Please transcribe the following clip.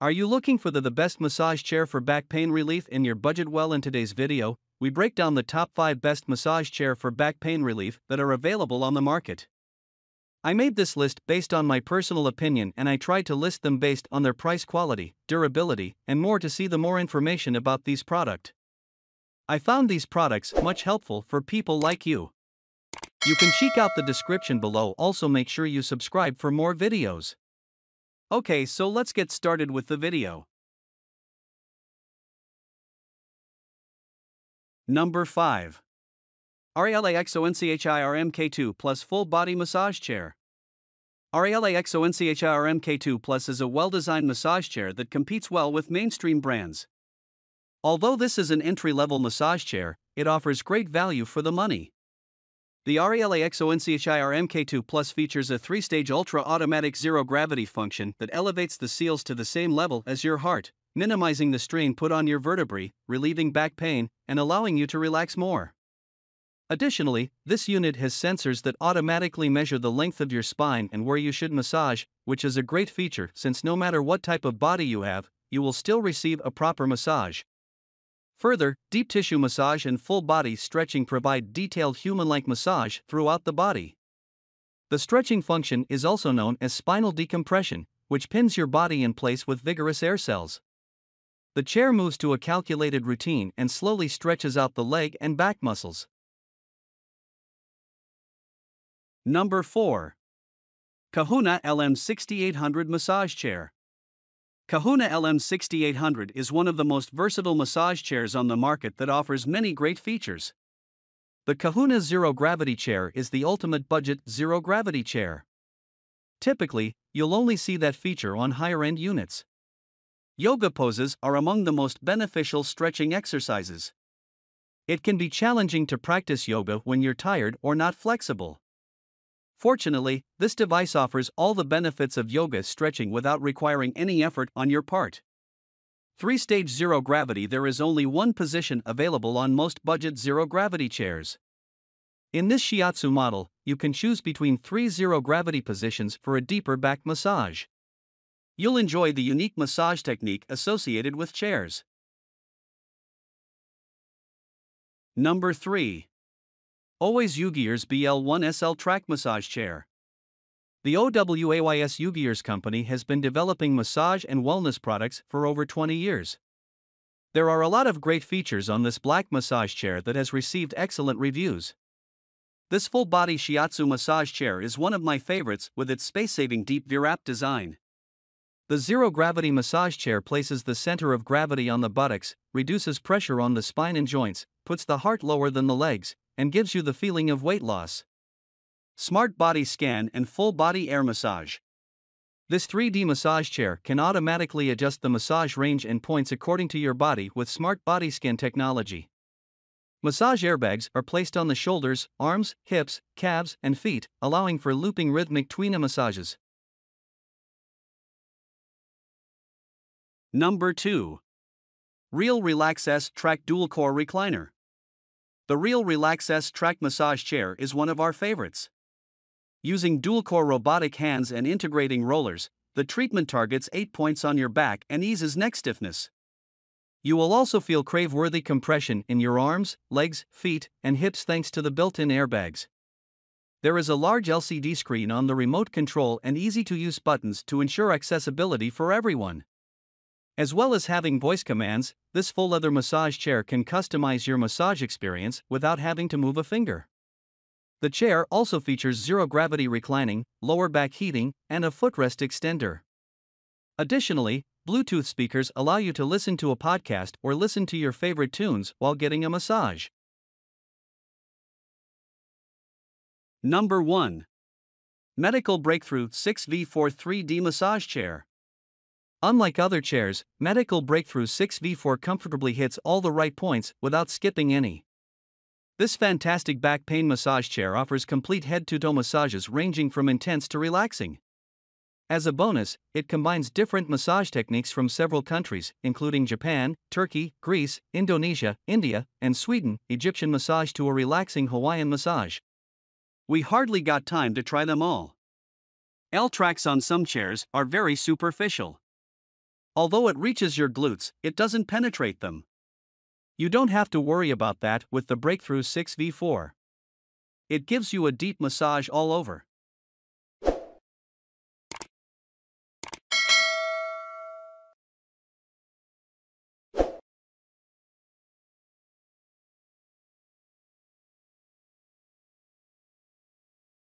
Are you looking for the best massage chair for back pain relief in your budget? Well, in today's video, we break down the top 5 best massage chair for back pain relief that are available on the market. I made this list based on my personal opinion, and I tried to list them based on their price, quality, durability, and more. To see the more information about these products, I found these products much helpful for people like you. You can check out the description below. Also, make sure you subscribe for more videos. Okay, so let's get started with the video. Number 5. RELAXONCHAIR MK-II Plus Full Body Massage Chair. RELAXONCHAIR MK-II Plus is a well-designed massage chair that competes well with mainstream brands. Although this is an entry-level massage chair, it offers great value for the money. The RELAXONCHIR MK-II Plus features a 3-stage ultra-automatic zero-gravity function that elevates the seals to the same level as your heart, minimizing the strain put on your vertebrae, relieving back pain, and allowing you to relax more. Additionally, this unit has sensors that automatically measure the length of your spine and where you should massage, which is a great feature since no matter what type of body you have, you will still receive a proper massage. Further, deep tissue massage and full-body stretching provide detailed human-like massage throughout the body. The stretching function is also known as spinal decompression, which pins your body in place with vigorous air cells. The chair moves to a calculated routine and slowly stretches out the leg and back muscles. Number 4. Kahuna LM-6800 Massage Chair. Kahuna LM-6800 is one of the most versatile massage chairs on the market that offers many great features. The Kahuna zero-gravity chair is the ultimate budget zero-gravity chair. Typically, you'll only see that feature on higher-end units. Yoga poses are among the most beneficial stretching exercises. It can be challenging to practice yoga when you're tired or not flexible. Fortunately, this device offers all the benefits of yoga stretching without requiring any effort on your part. 3-stage zero gravity. There is only one position available on most budget zero gravity chairs. In this Shiatsu model, you can choose between 3 zero gravity positions for a deeper back massage. You'll enjoy the unique massage technique associated with chairs. Number 3. OWAYS U-Gears B-L1 SL Track Massage Chair. The OWAYS U-Gears company has been developing massage and wellness products for over 20 years. There are a lot of great features on this black massage chair that has received excellent reviews. This full-body Shiatsu massage chair is one of my favorites with its space-saving deep V-wrap design. The zero-gravity massage chair places the center of gravity on the buttocks, reduces pressure on the spine and joints, puts the heart lower than the legs, and gives you the feeling of weight loss. Smart body scan and full body air massage. This 3D massage chair can automatically adjust the massage range and points according to your body with smart body scan technology. Massage airbags are placed on the shoulders, arms, hips, calves, and feet, allowing for looping rhythmic tweener massages. Number 2. Real Relax S Track Dual-Core Recliner. The Real Relax S Track Massage Chair is one of our favorites. Using dual-core robotic hands and integrating rollers, the treatment targets 8 points on your back and eases neck stiffness. You will also feel crave-worthy compression in your arms, legs, feet, and hips thanks to the built-in airbags. There is a large LCD screen on the remote control and easy-to-use buttons to ensure accessibility for everyone. As well as having voice commands, this full leather massage chair can customize your massage experience without having to move a finger. The chair also features zero-gravity reclining, lower back heating, and a footrest extender. Additionally, Bluetooth speakers allow you to listen to a podcast or listen to your favorite tunes while getting a massage. Number 1. Medical Breakthrough 6V4 3D Massage Chair. Unlike other chairs, Medical Breakthrough 6V4 comfortably hits all the right points without skipping any. This fantastic back pain massage chair offers complete head-to-toe massages ranging from intense to relaxing. As a bonus, it combines different massage techniques from several countries, including Japan, Turkey, Greece, Indonesia, India, and Sweden, Egyptian massage to a relaxing Hawaiian massage. We hardly got time to try them all. L-tracks on some chairs are very superficial. Although it reaches your glutes, it doesn't penetrate them. You don't have to worry about that with the Breakthrough 6V4. It gives you a deep massage all over.